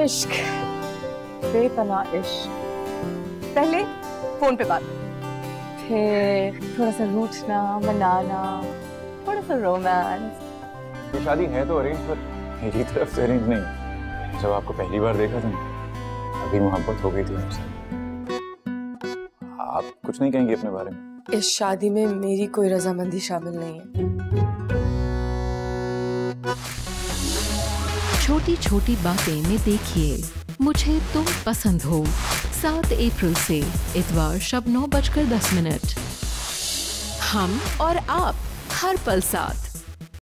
इश्क, बेपनाह इश्क। पहले फोन पे बात, फिर थोड़ा सा रूठना, मनाना, थोड़ा सा रोमांस। ये शादी है तो अरेंज, पर मेरी तरफ से अरेंज नहीं। जब आपको पहली बार देखा था अभी मोहब्बत हो गई थी आपसे। आप कुछ नहीं कहेंगे अपने बारे में? इस शादी में मेरी कोई रजामंदी शामिल नहीं है। छोटी छोटी बातें में देखिए मुझे तुम पसंद हो, 7 अप्रैल से इतवार शब 9:10 बजे। हम और आप हर पल साथ।